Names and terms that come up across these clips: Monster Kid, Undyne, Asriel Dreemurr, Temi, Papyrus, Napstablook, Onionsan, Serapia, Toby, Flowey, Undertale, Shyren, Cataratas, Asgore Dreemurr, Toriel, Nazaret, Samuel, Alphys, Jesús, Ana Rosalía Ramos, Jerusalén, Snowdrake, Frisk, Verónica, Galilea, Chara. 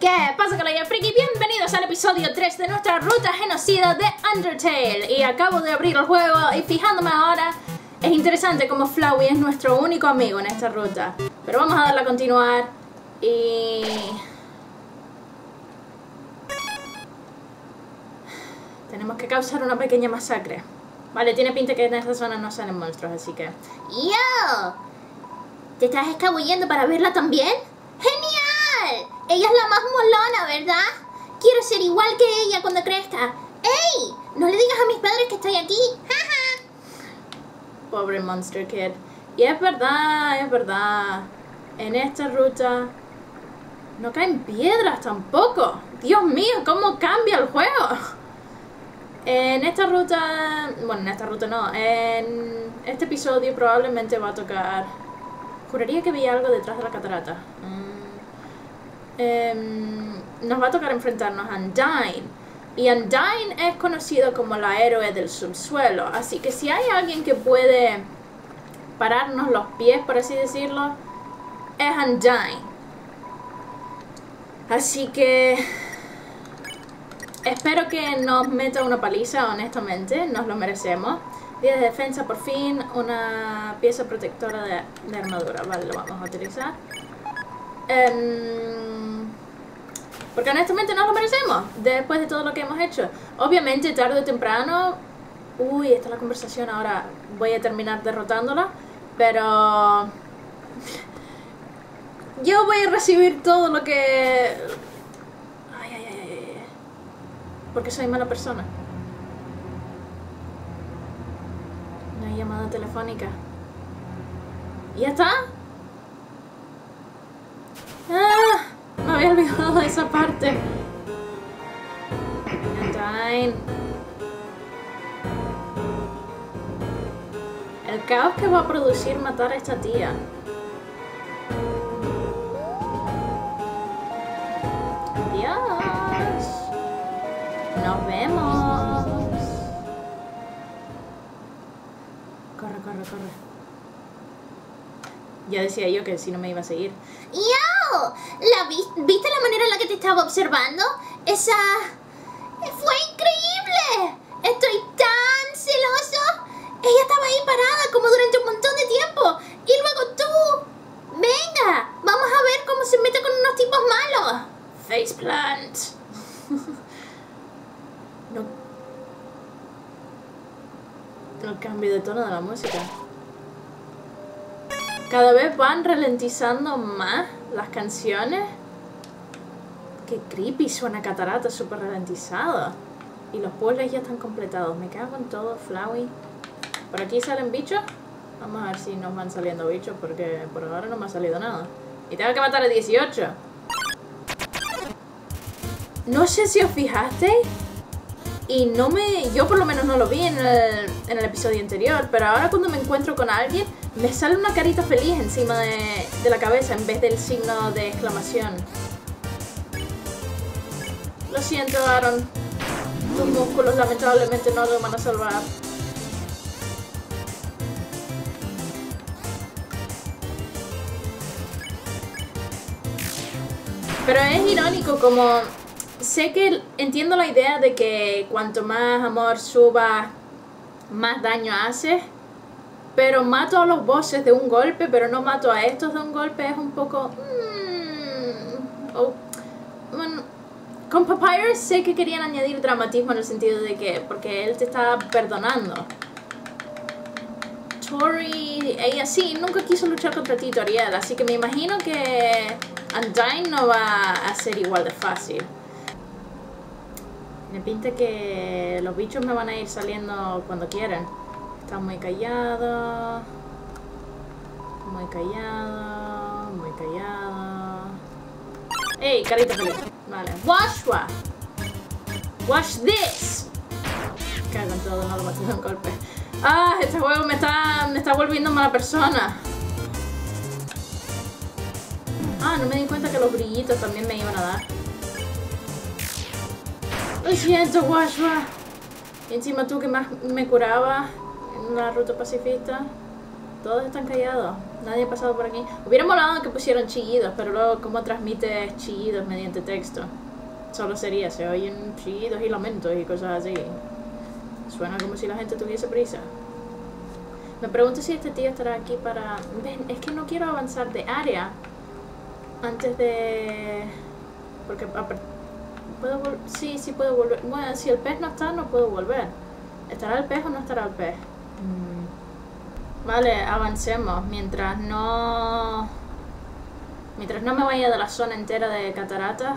¿Qué pasa, colega friki? Bienvenidos al episodio 3 de nuestra ruta genocida de Undertale. Y acabo de abrir el juego y fijándome ahora, es interesante como Flowey es nuestro único amigo en esta ruta. Pero vamos a darle a continuar y... tenemos que causar una pequeña masacre. Vale, tiene pinta que en esta zona no salen monstruos, así que... ¡Yo! ¿Te estás escabullendo para verla también? ¡Genial! Ella es la más molona, ¿verdad? Quiero ser igual que ella cuando crezca. ¡Ey! No le digas a mis padres que estoy aquí. ¡Jaja! Pobre Monster Kid. Y es verdad, es verdad. En esta ruta no caen piedras tampoco. Dios mío, cómo cambia el juego. En esta ruta... bueno, en esta ruta no. En este episodio probablemente va a tocar... juraría que vi algo detrás de la catarata. Nos va a tocar enfrentarnos a Undyne. Y Undyne es conocido como la héroe del subsuelo. Así que si hay alguien que puede pararnos los pies, por así decirlo, es Undyne. Así que espero que nos meta una paliza, honestamente. Nos lo merecemos. 10 de defensa por fin. Una pieza protectora de armadura. Vale, lo vamos a utilizar. Porque honestamente no lo merecemos, después de todo lo que hemos hecho. Obviamente tarde o temprano... uy, esta es la conversación ahora. Voy a terminar derrotándola. Pero... yo voy a recibir todo lo que... Ay. Porque soy mala persona. No hay llamada telefónica. ¿Y ya está? Ah, me había olvidado de esa parte. Undyne. El caos que va a producir matar a esta tía. Adiós. Nos vemos. Corre, corre, corre. Ya decía yo que si no me iba a seguir. ¡Yo! ¿Viste la manera en la que te estaba observando? Esa... ¡fue increíble! ¡Estoy tan celoso! Ella estaba ahí parada como durante un montón de tiempo. Y luego tú... ¡venga! Vamos a ver cómo se mete con unos tipos malos. Faceplant. No. El cambio de tono de la música. Cada vez van ralentizando más las canciones. Qué creepy suena Catarata, súper ralentizado. Y los puzzles ya están completados. Me cago en todo, Flowey. Por aquí salen bichos. Vamos a ver si nos van saliendo bichos, porque por ahora no me ha salido nada. Y tengo que matar a 18. No sé si os fijasteis. Y no me... yo por lo menos no lo vi en el episodio anterior. Pero ahora cuando me encuentro con alguien, me sale una carita feliz encima de la cabeza en vez del signo de exclamación. Lo siento, Aaron. Tus músculos lamentablemente no lo van a salvar. Pero es irónico como... sé que entiendo la idea de que cuanto más amor suba, más daño hace. Pero mato a los bosses de un golpe, pero no mato a estos de un golpe. Es un poco... Con Papyrus sé que querían añadir dramatismo en el sentido de que... porque él te está perdonando. Tori... ella sí, nunca quiso luchar contra ti, Toriel. Así que me imagino que Undyne no va a ser igual de fácil. Me pinta que los bichos me van a ir saliendo cuando quieran. Están muy callados. Muy callados. Muy callados. ¡Ey! Carita feliz. Vale. ¡Washwa! ¡Wash this! Cago en todo, no lo maté de un golpe. ¡Ah! Este juego me está volviendo mala persona. Ah, no me di cuenta que los brillitos también me iban a dar. Lo siento, Washwa. Y encima tú que más me curabas en la ruta pacifista. Todos están callados. Nadie ha pasado por aquí. Hubiera molado que pusieran chillidos, pero luego, ¿cómo transmites chillidos mediante texto? Solo sería, se oyen chillidos y lamentos y cosas así. Suena como si la gente tuviese prisa. Me pregunto si este tío estará aquí para... Ven, es que no quiero avanzar de área antes de... Porque... ¿Puedo volver? Sí, sí puedo volver. Bueno, si el pez no está, no puedo volver. ¿Estará el pez o no estará el pez? Vale, avancemos. Mientras no me vaya de la zona entera de Cataratas.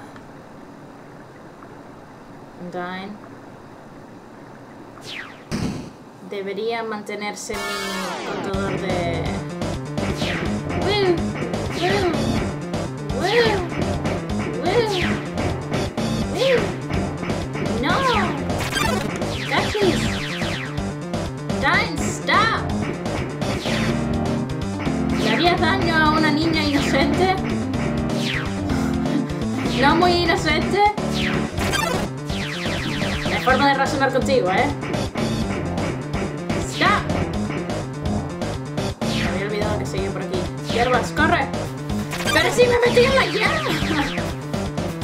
Undyne. Debería mantenerse mi contador de... ¡No! ¡Undyne, stop! ¿Le harías daño a una niña inocente? ¿No muy inocente? Es forma de razonar contigo, ¿eh? Que sigue por aquí. Hierbas, corre. Pero si me metí en la hierba.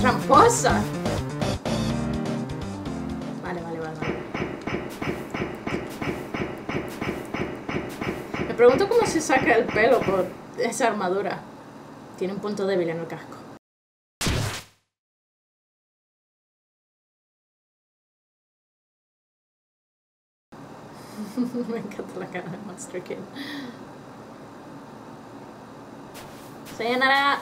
Tramposa. Vale. Me pregunto cómo se saca el pelo por esa armadura. Tiene un punto débil en el casco. Me encanta la cara de Monster Kid. Sayonara.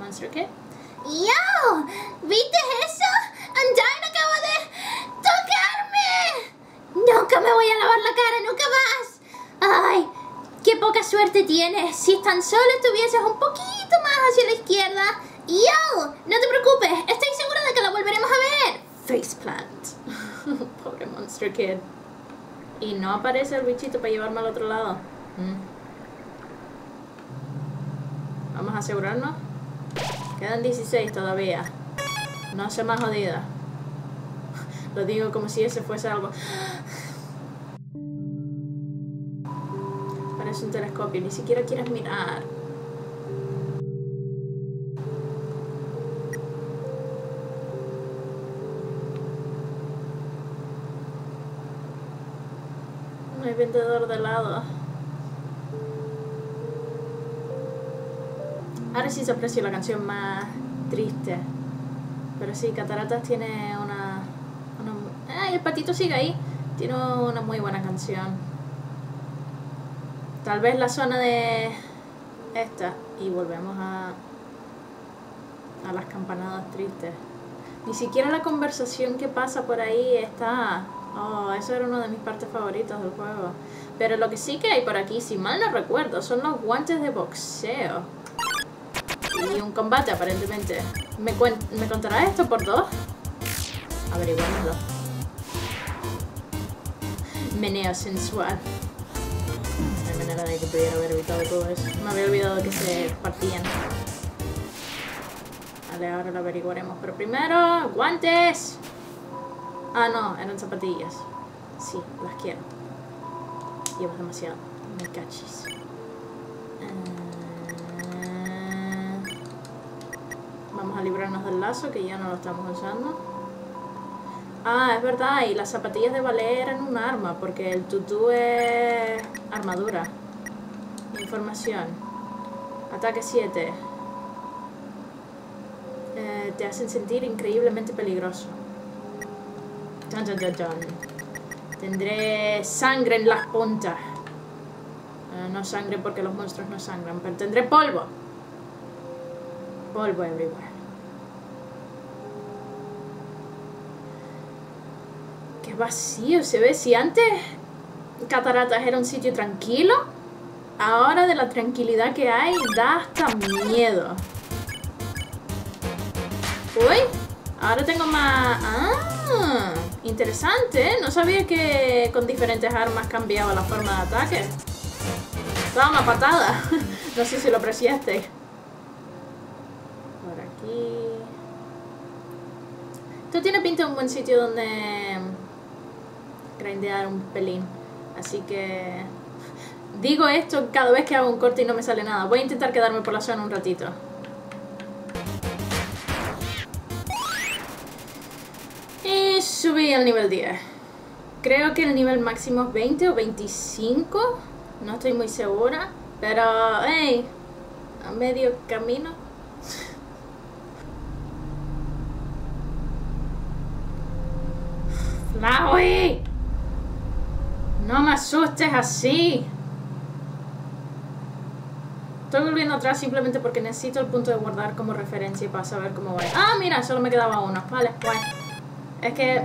¿Monster qué? ¡Yo! ¿Viste eso? Undyne acaba de tocarme. Nunca me voy a lavar la cara, nunca más. Ay, qué poca suerte tienes. Si tan solo estuvieses un poquito más hacia la izquierda. ¡Yo! No te preocupes, estoy segura de que la volveremos a ver. Faceplant. Pobre Monster Kid. Y no aparece el bichito para llevarme al otro lado. Vamos a asegurarnos. Quedan 16 todavía. No sea más jodida. Lo digo como si ese fuese algo. Parece un telescopio, ni siquiera quieres mirar. Vendedor de helado. Ahora sí se aprecia la canción más triste. Pero sí, Cataratas tiene una... ¡Ay, el patito sigue ahí! Tiene una muy buena canción. Tal vez la zona de... esta. Y volvemos a las campanadas tristes. Ni siquiera la conversación que pasa por ahí está... Oh, eso era una de mis partes favoritas del juego. Pero lo que sí que hay por aquí, si mal no recuerdo, son los guantes de boxeo. Y un combate, aparentemente. ¿Me contará esto por dos? Averiguámoslo. Meneo sensual. No hay manera de que pudiera haber evitado todo eso. Me había olvidado que se partían. Vale, ahora lo averiguaremos. Pero primero, guantes. Ah, no, eran zapatillas. Sí, las quiero. Llevas demasiado. Me cachis. Vamos a librarnos del lazo, que ya no lo estamos usando. Ah, es verdad, y las zapatillas de ballet eran un arma, porque el tutú es armadura. Información. Ataque 7. Te hacen sentir increíblemente peligroso. Tendré sangre en las puntas. No sangre porque los monstruos no sangran, pero tendré polvo. Polvo everywhere. Qué vacío se ve. Si antes Cataratas era un sitio tranquilo, ahora de la tranquilidad que hay da hasta miedo. Uy, ahora tengo más... Ah, interesante, ¿eh? No sabía que con diferentes armas cambiaba la forma de ataque. Toma, patada. No sé si lo apreciaste. Por aquí. Esto tiene pinta de un buen sitio donde grindear un pelín. Así que digo esto cada vez que hago un corte y no me sale nada. Voy a intentar quedarme por la zona un ratito. Y subí al nivel 10. Creo que el nivel máximo es 20 o 25. No estoy muy segura. Pero, hey, a medio camino. ¡Flowey! No me asustes así. Estoy volviendo atrás simplemente porque necesito el punto de guardar como referencia para saber cómo voy. Ah, mira, solo me quedaba uno. Vale, guay. Es que...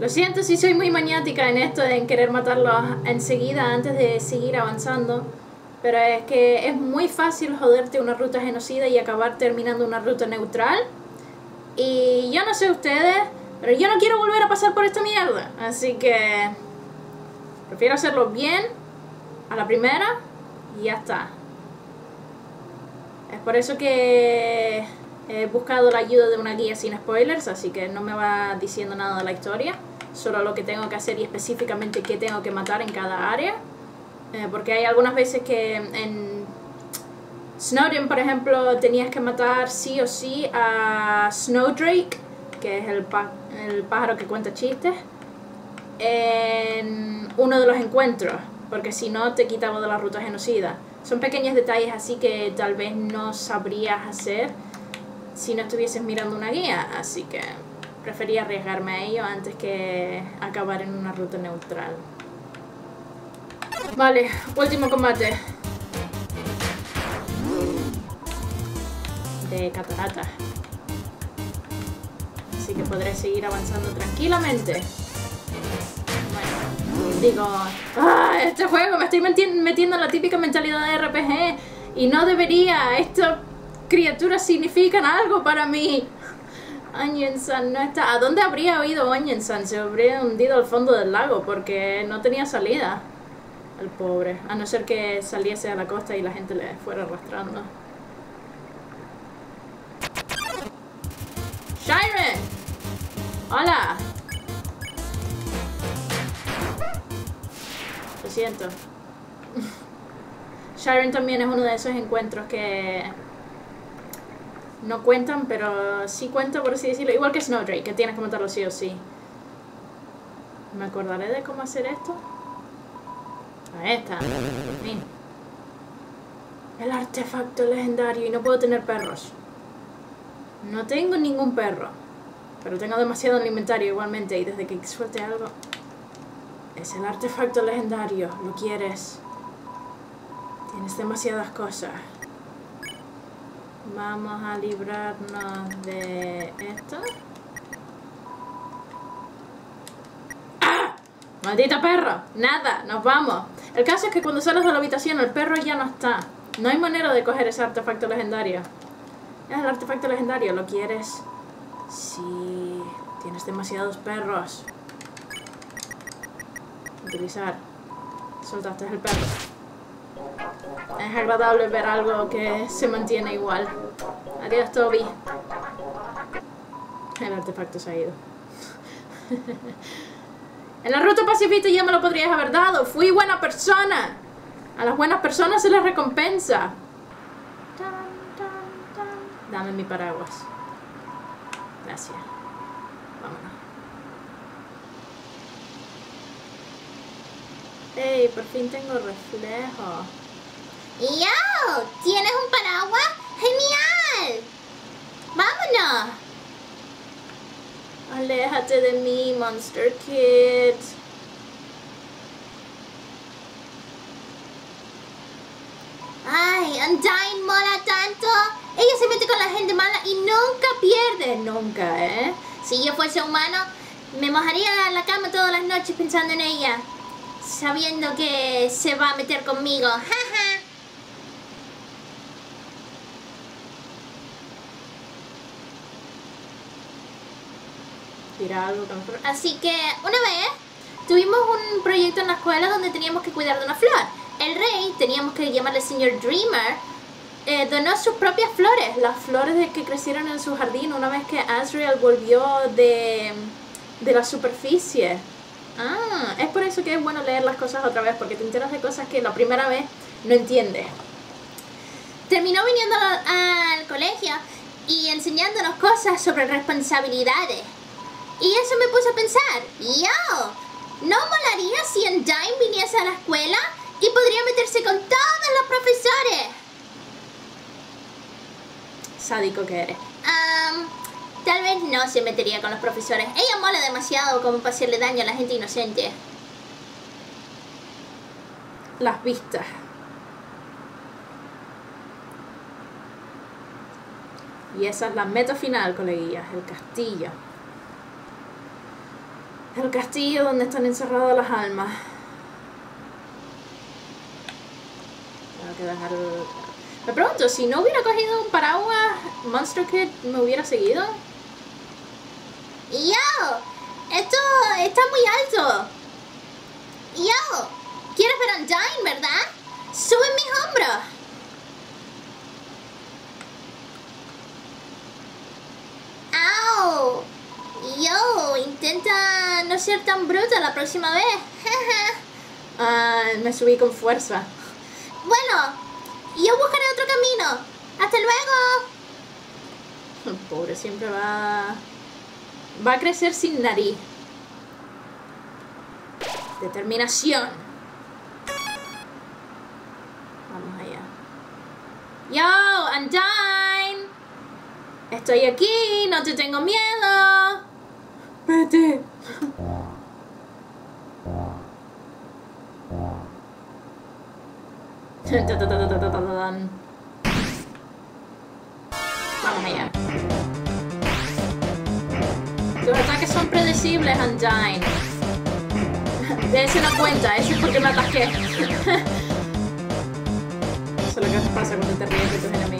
Lo siento si soy muy maniática en esto, en querer matarlos enseguida antes de seguir avanzando. Pero es que es muy fácil joderte una ruta genocida y acabar terminando una ruta neutral. Y yo no sé ustedes, pero yo no quiero volver a pasar por esta mierda. Así que... Prefiero hacerlo bien, a la primera, y ya está. Es por eso que... He buscado la ayuda de una guía sin spoilers, así que no me va diciendo nada de la historia, solo lo que tengo que hacer y específicamente qué tengo que matar en cada área. Porque hay algunas veces que en Snowden, por ejemplo, tenías que matar sí o sí a Snowdrake, que es el pájaro que cuenta chistes, en uno de los encuentros, porque si no te quitaba de la ruta genocida. Son pequeños detalles así que tal vez no sabrías hacer si no estuvieses mirando una guía, así que prefería arriesgarme a ello antes que acabar en una ruta neutral. Vale, último combate. De cataratas. Así que podré seguir avanzando tranquilamente. Bueno, digo... ¡Ah, este juego! Me estoy metiendo en la típica mentalidad de RPG y no debería. Esto... Criaturas significan algo para mí. Onionsan no está... ¿A dónde habría oído Onionsan? Se habría hundido al fondo del lago porque no tenía salida. El pobre. A no ser que saliese a la costa y la gente le fuera arrastrando. ¡Shyren! ¡Hola! Lo siento. Shyren también es uno de esos encuentros que... No cuentan, pero sí cuentan, por así decirlo. Igual que Snowdrake, que tienes que matarlo sí o sí. ¿Me acordaré de cómo hacer esto? Ahí está. En fin. El artefacto legendario y no puedo tener perros. No tengo ningún perro. Pero tengo demasiado en el inventario igualmente y desde que suelte algo... Es el artefacto legendario, lo quieres. Tienes demasiadas cosas. Vamos a librarnos de esto. ¡Ah! ¡Maldito perro! Nada, nos vamos. El caso es que cuando sales de la habitación el perro ya no está. No hay manera de coger ese artefacto legendario. Es el artefacto legendario, ¿lo quieres? Sí, tienes demasiados perros. Utilizar. Soltaste el perro. Es agradable ver algo que se mantiene igual. Adiós, Toby. El artefacto se ha ido. En la ruta pacifista ya me lo podrías haber dado. Fui buena persona. A las buenas personas se les recompensa. Dame mi paraguas. Gracias. Vámonos. Hey, por fin tengo reflejo. ¡Yo! ¿Tienes un paraguas? ¡Genial! ¡Vámonos! Aléjate de mí, Monster Kid. ¡Ay! Undyne mola tanto. Ella se mete con la gente mala y nunca pierde. Nunca, ¿eh? Si yo fuese humano, me mojaría la cama todas las noches pensando en ella. Sabiendo que se va a meter conmigo. ¡Ja, ja! Así que una vez tuvimos un proyecto en la escuela donde teníamos que cuidar de una flor. El rey teníamos que llamarle señor Dreamer donó sus propias flores, las flores que crecieron en su jardín una vez que Asriel volvió de la superficie. Ah, es por eso que es bueno leer las cosas otra vez, porque te enteras de cosas que la primera vez no entiendes. Terminó viniendo al colegio y enseñándonos cosas sobre responsabilidades. Y eso me puso a pensar, yo, ¿no molaría si Undyne viniese a la escuela y podría meterse con todos los profesores? Sádico que eres. Tal vez no se metería con los profesores. Ella mola demasiado como para hacerle daño a la gente inocente. Las vistas. Y esa es la meta final, coleguillas. El castillo. El castillo donde están encerradas las almas. Tengo que dejar... Me pregunto, si no hubiera cogido un paraguas, Monster Kid me hubiera seguido. ¡Yo! ¡Esto está muy alto! ¡Yo! ¿Quieres ver Undyne, verdad? ¡Sube mis hombros! ¡Au! ¡Yo! Intenta no ser tan bruta la próxima vez. Me subí con fuerza. Bueno, yo buscaré otro camino. ¡Hasta luego! El pobre siempre va a crecer sin nariz. Determinación. Vamos allá. Yo, Undyne. Estoy aquí, no te tengo miedo. Vete. Vamos allá. Tus ataques son predecibles, Undyne. De ese no cuenta, ese es porque me ataqué. Eso es lo que pasa cuando te ríes de tus enemigos.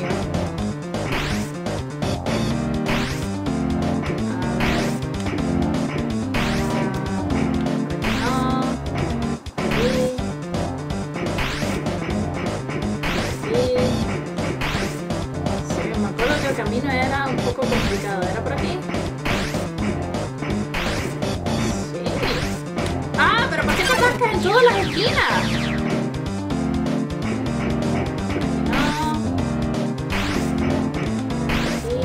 ¿Era por aquí? Sí. ¡Ah! ¿Pero por qué te atascas en todas las esquinas? Sí.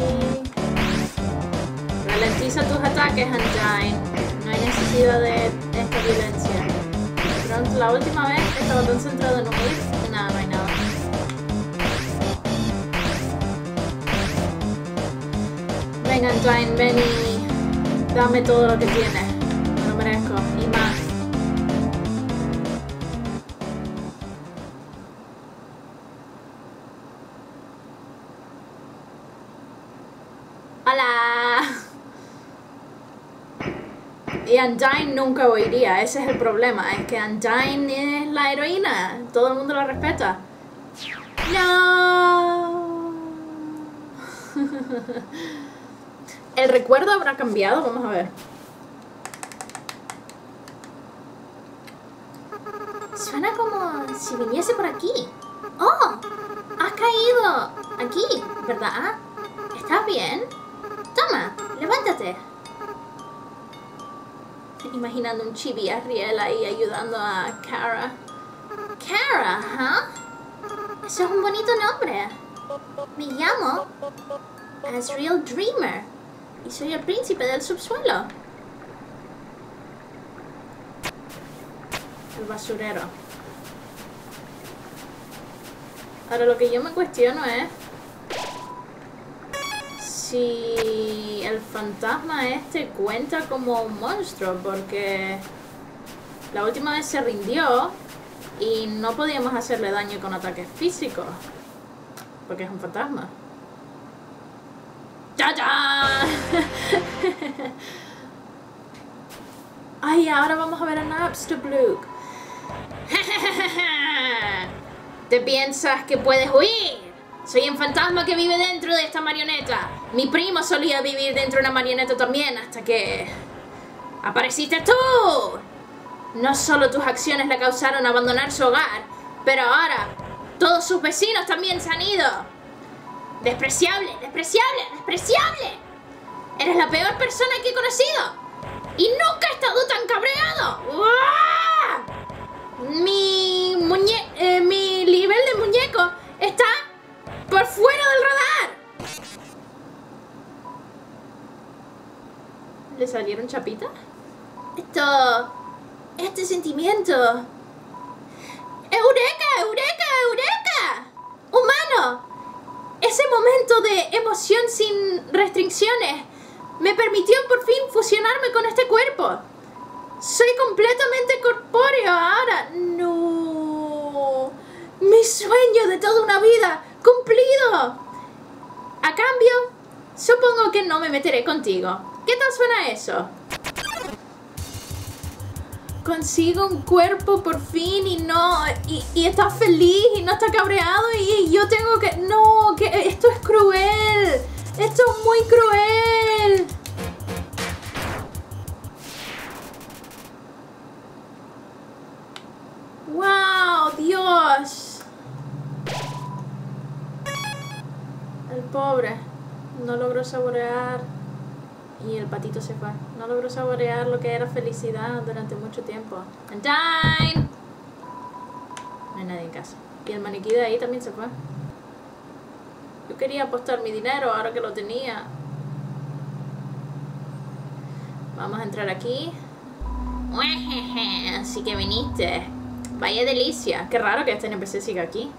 Ralentiza tus ataques, Undyne. No hay necesidad de esta violencia. Pero la última vez estaba tan centrado en un clip y nada, no hay nada. Venga, Undyne, ven y dame todo lo que tienes. Me lo merezco. Y más. ¡Hola! Y Undyne nunca oiría. Ese es el problema. Es que Undyne es la heroína. Todo el mundo la respeta. ¡No! ¿El recuerdo habrá cambiado? Vamos a ver. Suena como si viniese por aquí. ¡Oh! ¡Has caído! Aquí, ¿verdad? ¿Estás bien? Toma, levántate. Imaginando un chibi Asriel ahí ayudando a Chara. Chara, ¿ah? ¿Huh? Eso es un bonito nombre. Me llamo Asriel Dreemurr. Y soy el príncipe del subsuelo. El basurero. Ahora lo que yo me cuestiono es si el fantasma este cuenta como un monstruo, porque la última vez se rindió y no podíamos hacerle daño con ataques físicos, porque es un fantasma. Ay, ahora vamos a ver a Napstablook. ¿Te piensas que puedes huir? Soy un fantasma que vive dentro de esta marioneta. Mi primo solía vivir dentro de una marioneta también, hasta que apareciste tú. No solo tus acciones le causaron abandonar su hogar, pero ahora todos sus vecinos también se han ido. ¡Despreciable! ¡Despreciable! ¡Despreciable! ¡Eres la peor persona que he conocido! ¡Y nunca he estado tan cabreado! ¡Uah! Mi nivel de muñeco está por fuera del radar. ¿Le salieron chapitas? Este sentimiento... ¡Eureka! ¡Eureka! ¡Eureka! ¡Humano! Ese momento de emoción sin restricciones me permitió por fin fusionarme con este cuerpo. Soy completamente corpóreo ahora. ¡No! ¡Mi sueño de toda una vida! ¡Cumplido! A cambio, supongo que no me meteré contigo. ¿Qué tal suena eso? Consigo un cuerpo por fin y no... Y está feliz y no está cabreado y yo tengo que... No, que esto es cruel. Esto es muy cruel. ¡Wow! ¡Dios! El pobre no logró saborear... Y el patito se fue. No logró saborear lo que era felicidad durante mucho tiempo. ¡Undyne! No hay nadie en casa. Y el maniquí de ahí también se fue. Yo quería apostar mi dinero ahora que lo tenía. Vamos a entrar aquí. Así que viniste. Vaya delicia. Qué raro que este NPC siga aquí.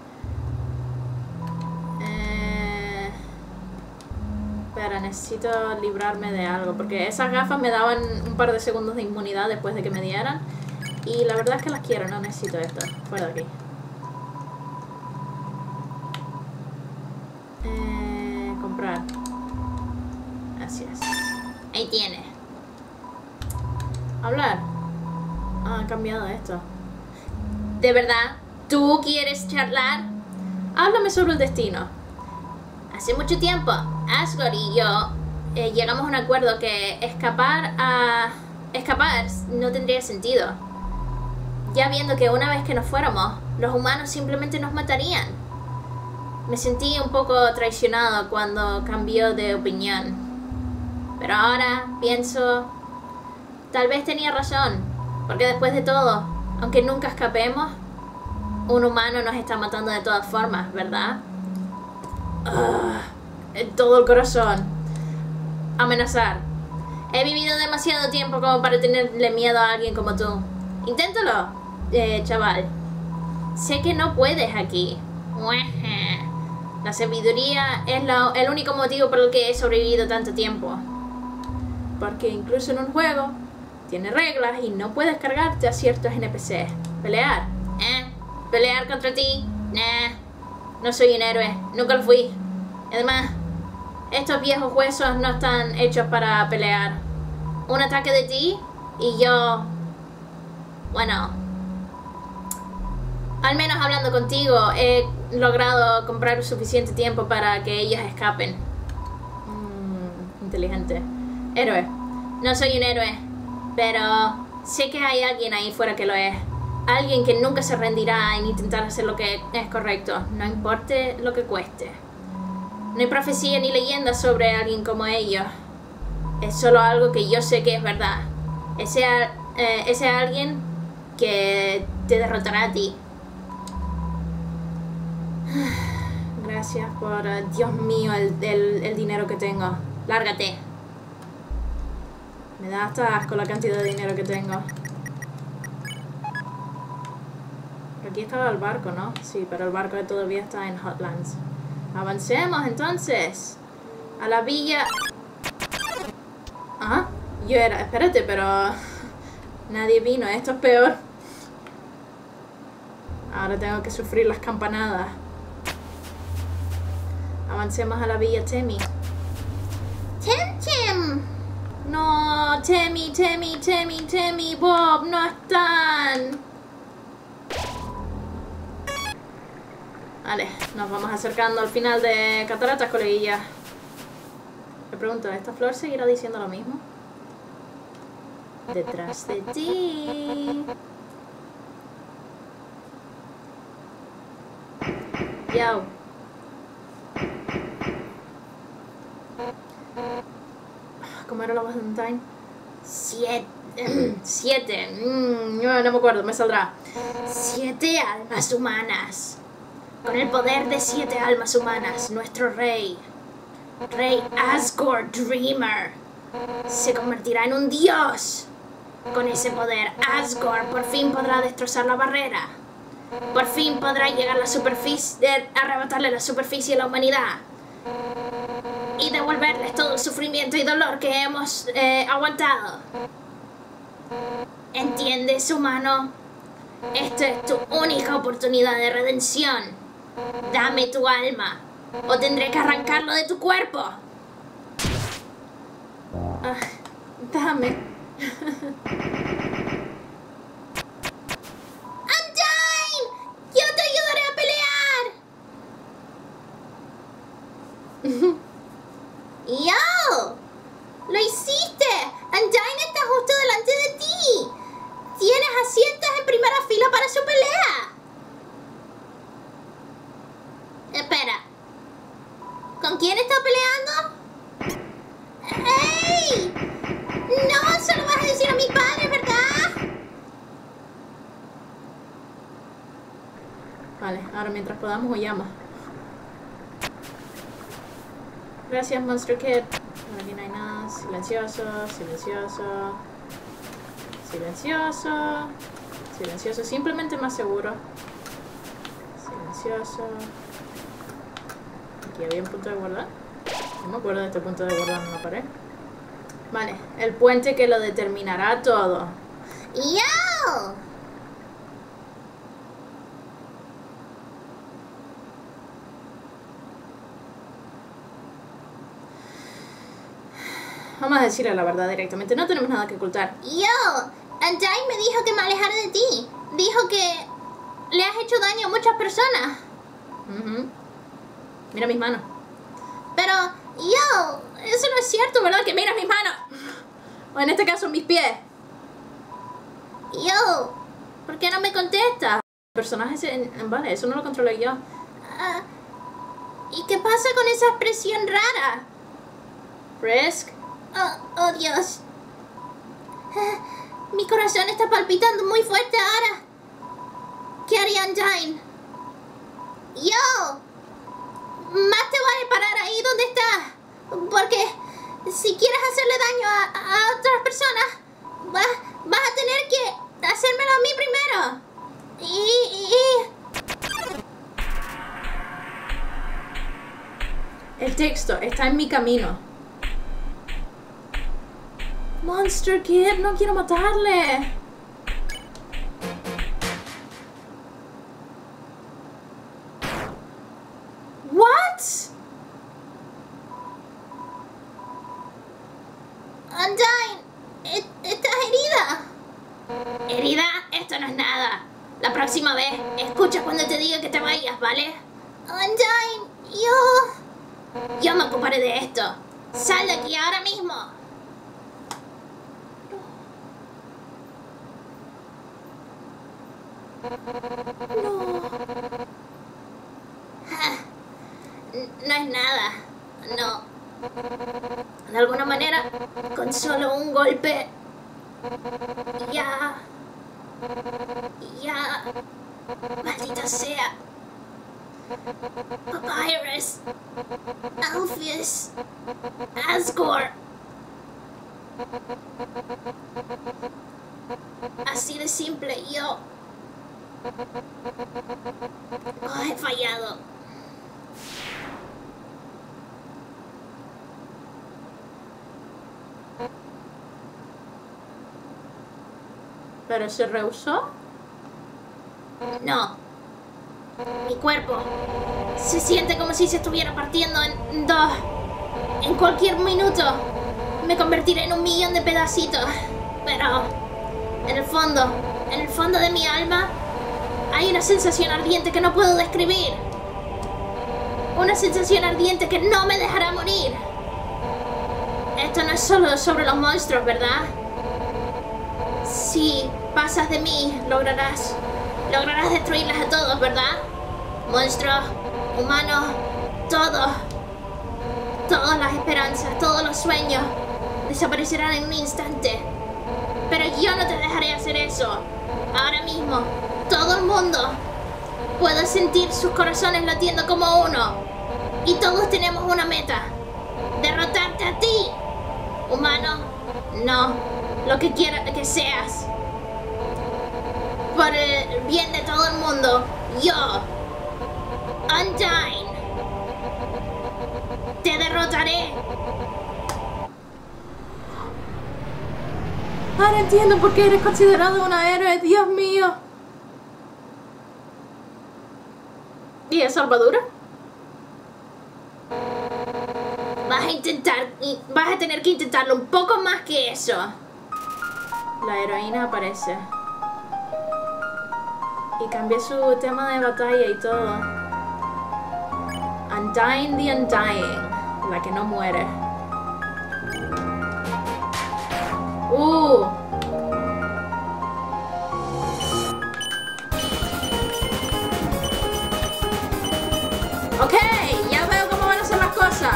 Espera, necesito librarme de algo, porque esas gafas me daban un par de segundos de inmunidad después de que me dieran. Y la verdad es que las quiero, no necesito esto. Fuera de aquí. Comprar. Así es. Ahí tiene. Hablar. Ah, ha cambiado esto. ¿De verdad? ¿Tú quieres charlar? Háblame sobre el destino. Hace mucho tiempo, Asgore y yo llegamos a un acuerdo que escapar no tendría sentido. Ya viendo que una vez que nos fuéramos, los humanos simplemente nos matarían. Me sentí un poco traicionado cuando cambió de opinión. Pero ahora pienso... Tal vez tenía razón, porque después de todo, aunque nunca escapemos, un humano nos está matando de todas formas, ¿verdad? En todo el corazón. Amenazar. He vivido demasiado tiempo como para tenerle miedo a alguien como tú. Inténtalo, chaval. Sé que no puedes aquí. La sabiduría es el único motivo por el que he sobrevivido tanto tiempo. Porque incluso en un juego tiene reglas y no puedes cargarte a ciertos NPCs. Pelear. Pelear contra ti. Nah. No soy un héroe, nunca lo fui. Además, estos viejos huesos no están hechos para pelear. Un ataque de ti y yo... Bueno... Al menos hablando contigo he logrado comprar suficiente tiempo para que ellos escapen. Inteligente. Héroe. No soy un héroe, pero sé que hay alguien ahí fuera que lo es. Alguien que nunca se rendirá en intentar hacer lo que es correcto, no importe lo que cueste. No hay profecía ni leyenda sobre alguien como ellos. Es solo algo que yo sé que es verdad. Ese alguien que te derrotará a ti. Gracias por... Dios mío, el dinero que tengo. Lárgate. Me da hasta asco la cantidad de dinero que tengo. Aquí estaba el barco, ¿no? Sí, pero el barco todavía está en Hotlands. Avancemos, entonces. A la villa... Ah, yo era... Espérate, pero... Nadie vino, esto es peor. Ahora tengo que sufrir las campanadas. Avancemos a la villa Temi. ¡Tem-tem! No, Temi, Bob, no están... Vale, nos vamos acercando al final de Cataratas, coleguillas. Me pregunto, ¿esta flor seguirá diciendo lo mismo? Detrás de ti. Yao. ¿Cómo era la voz de Undyne? 7. No me acuerdo, me saldrá. 7 almas humanas. Con el poder de 7 almas humanas, nuestro rey, Asgore Dreemurr, se convertirá en un dios. Con ese poder, Asgore por fin podrá destrozar la barrera. Por fin podrá llegar a la superficie, arrebatarle la superficie a la humanidad. Y devolverles todo el sufrimiento y dolor que hemos aguantado. ¿Entiendes, humano? Esta es tu única oportunidad de redención. Dame tu alma, o tendré que arrancarlo de tu cuerpo. Ah, dame. ¡Undyne! ¡Yo te ayudaré a pelear! ¡Yo! ¡Lo hiciste! ¡Undyne está justo delante de ti! ¡Tienes asientos en primera fila para su pelea! Espera. ¿Con quién está peleando? ¡Ey! ¡No! ¡Se lo vas a decir a mi padre, ¿verdad? Vale, ahora mientras podamos o llama. Gracias, Monster Kid. Bueno, aquí no hay nada. Silencioso, silencioso, silencioso, silencioso. Simplemente más seguro. Silencioso. Aquí había un punto de guardar. No me acuerdo de este punto de guardar en la pared. Vale, el puente que lo determinará todo. ¡Yo! Vamos a decirle la verdad directamente, no tenemos nada que ocultar. ¡Yo! Undyne me dijo que me alejara de ti. Dijo que le has hecho daño a muchas personas. Mira mis manos. Pero, yo, eso no es cierto, ¿verdad? Que mira mis manos. O en este caso, mis pies. Yo, ¿por qué no me contestas? El personaje se... Vale, eso no lo controlé yo. ¿Y qué pasa con esa expresión rara? Frisk. Oh Dios. Mi corazón está palpitando muy fuerte ahora. ¿Qué haría Undyne? ¡Yo! Más te vale parar ahí donde estás. Porque si quieres hacerle daño a otras personas, vas a tener que hacérmelo a mí primero. El texto está en mi camino. Monster Kid, no quiero matarle. What? Undyne, estás herida. ¿Herida? Esto no es nada. La próxima vez, escucha cuando te diga que te vayas, ¿vale? Undyne, yo me ocuparé de esto. Sal de aquí ahora mismo. No. No es nada. No. De alguna manera, con solo un golpe, ya. Maldita sea. Papyrus, Alphys, Asgore. Así de simple, yo. Oh, he fallado. ¿Pero se rehusó? No. Mi cuerpo se siente como si se estuviera partiendo en dos. En cualquier minuto me convertiré en 1.000.000 de pedacitos. Pero en el fondo de mi alma, hay una sensación ardiente que no puedo describir. Una sensación ardiente que no me dejará morir. Esto no es solo sobre los monstruos, ¿verdad? Si pasas de mí, lograrás destruirlas a todos, ¿verdad? Monstruos, humanos, todos. Todas las esperanzas, todos los sueños desaparecerán en un instante. Pero yo no te dejaré hacer eso. Ahora mismo, todo el mundo. Puedo sentir sus corazones latiendo como uno. Y todos tenemos una meta. Derrotarte a ti. Humano, no. Lo que quiera que seas. Por el bien de todo el mundo, yo, Undyne, te derrotaré. Ahora entiendo por qué eres considerado una héroe, Dios mío. ¿Y es salvadura? Vas a tener que intentarlo un poco más que eso. La heroína aparece. Y cambié su tema de batalla y todo. Undyne the Undying. La que no muere. Ok, ya veo cómo van a ser las cosas.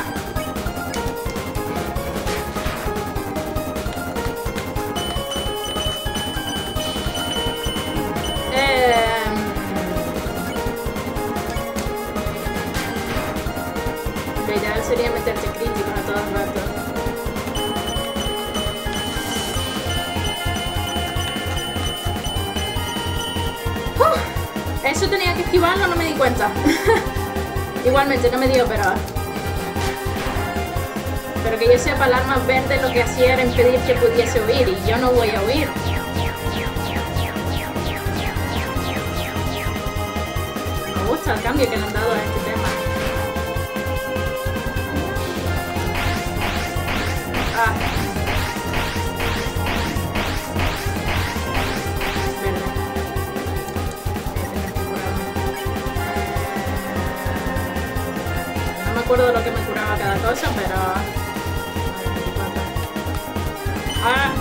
Lo ideal sería meterte críticos a todos ratos. Eso tenía que esquivarlo, no me di cuenta. Igualmente no me dio, pero que yo sepa, el arma verde lo que hacía era impedir que pudiese huir, y yo no voy a huir. Me gusta el cambio que le han dado a este tema. No recuerdo lo que me curaba cada cosa, pero... ¡Ah!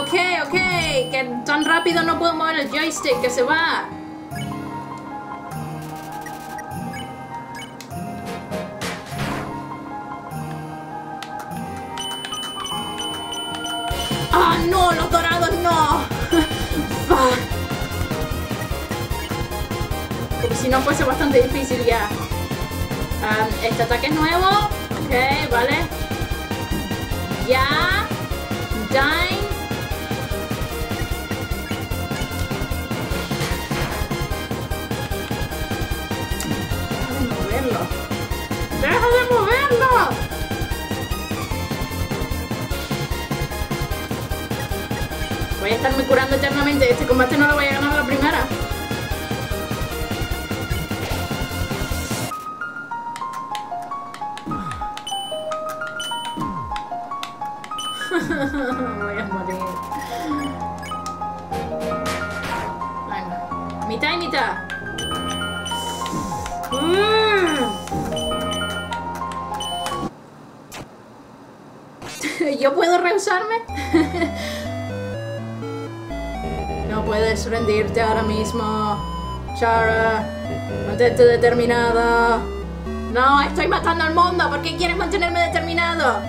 Ok, ok, que tan rápido no puedo mover el joystick, que se va. No, los dorados no. Como si no fuese bastante difícil ya. Este ataque es nuevo. Ok, vale. Ya. Dying. Deja de moverlo. ¡Deja de moverlo! Voy a estarme curando eternamente. Este combate no lo voy a ganar a la primera. Voy a morir. Bueno, mitad y mitad. ¿Yo puedo rehusarme? No puedes rendirte ahora mismo, Chara. Mantente determinada. No, estoy matando al mundo. ¿Por qué quieres mantenerme determinado?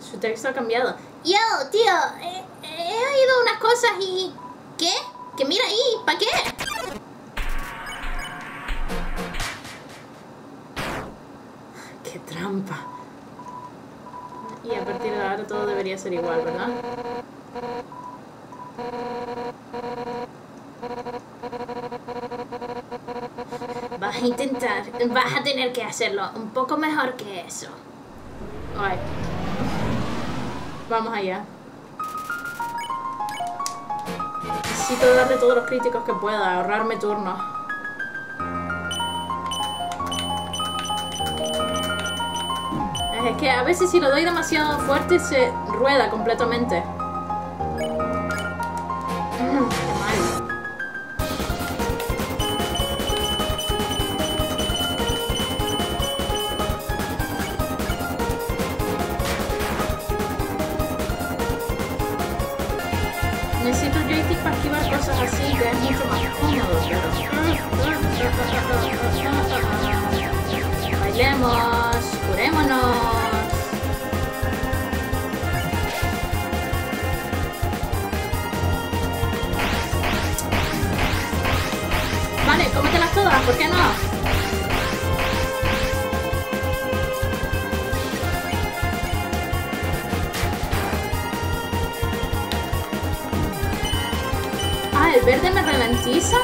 Su texto ha cambiado. Yo, tío, he oído unas cosas y... ¿Qué? Que mira ahí, ¿para qué? Qué trampa. Y a partir de ahora todo debería ser igual, ¿verdad? Vas a tener que hacerlo un poco mejor que eso. Ay. Vamos allá. Necesito darle todos los críticos que pueda, ahorrarme turnos. Es que a veces si lo doy demasiado fuerte se rueda completamente. Qué mal. Bailemos, curémonos. Vale, cómetelas todas, ¿por qué no? ¿El verde me ralentiza?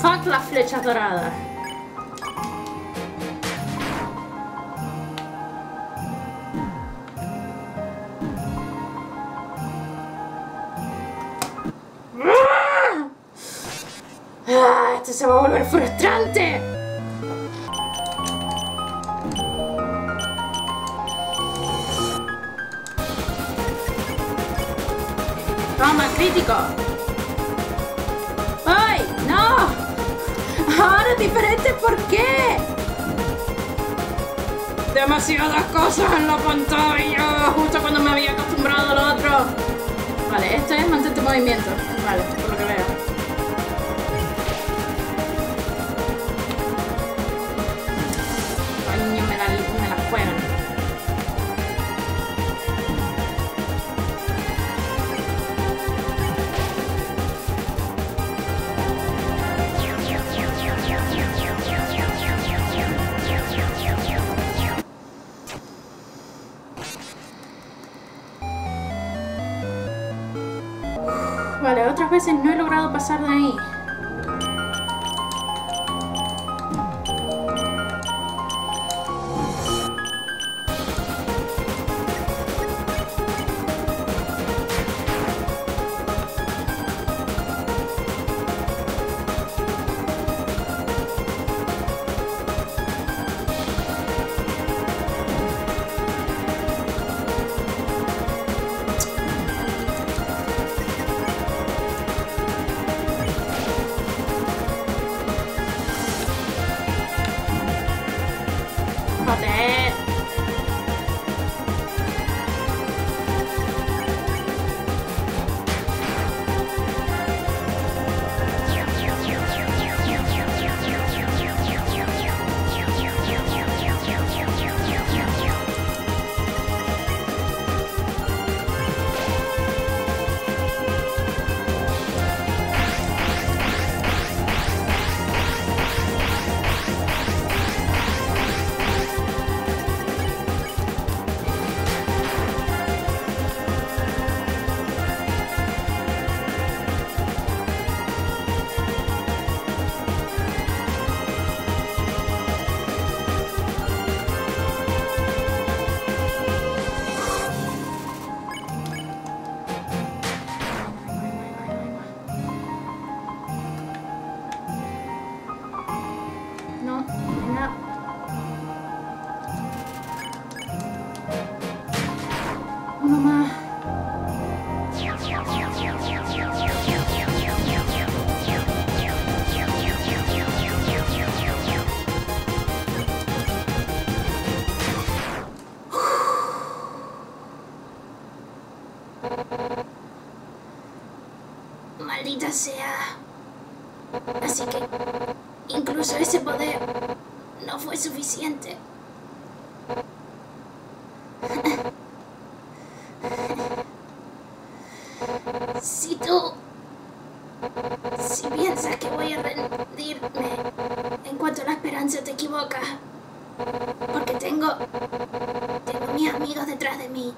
Fuck las flechas doradas. Se va a volver frustrante. Toma, crítico. ¡Ay! ¡No! Ahora es diferente, ¿por qué? Demasiadas cosas en la pantalla, justo cuando me había acostumbrado a lo otro. Vale, esto es mantente en movimiento. Vale, por lo que veo. Vale, otras veces no he logrado pasar de ahí. Sea. Así que incluso ese poder no fue suficiente. Si piensas que voy a rendirme en cuanto a la esperanza, te equivocas. Porque tengo a mis amigos detrás de mí.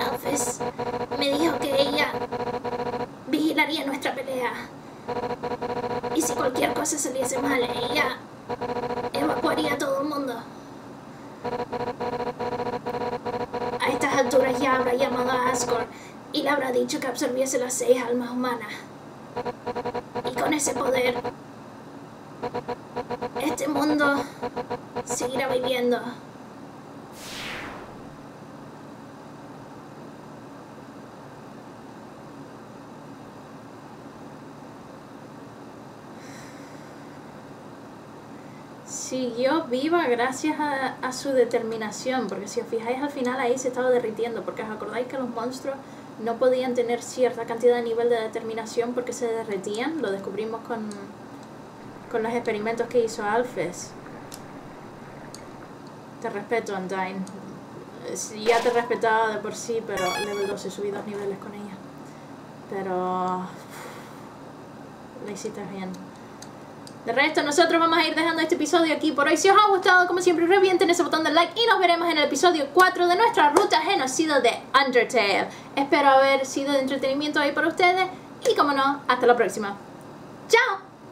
Alphys me dijo que ella vigilaría nuestra pelea. Y si cualquier cosa saliese mal, ella evacuaría a todo el mundo. A estas alturas ya habrá llamado a Asgore y le habrá dicho que absorbiese las 6 almas humanas. Y con ese poder, este mundo seguirá viviendo. siguió viva gracias a su determinación, porque si os fijáis al final ahí se estaba derritiendo, porque os acordáis que los monstruos no podían tener cierta cantidad de nivel de determinación porque se derretían, lo descubrimos con los experimentos que hizo Alphys. Te respeto, Undyne. Ya te respetaba de por sí, pero level 12 subí 2 niveles con ella. Pero... lo hiciste bien. De resto, nosotros vamos a ir dejando este episodio aquí por hoy. Si os ha gustado, como siempre, revienten ese botón de like y nos veremos en el episodio 4 de nuestra ruta genocida de Undertale. Espero haber sido de entretenimiento ahí para ustedes y, como no, hasta la próxima. ¡Chao!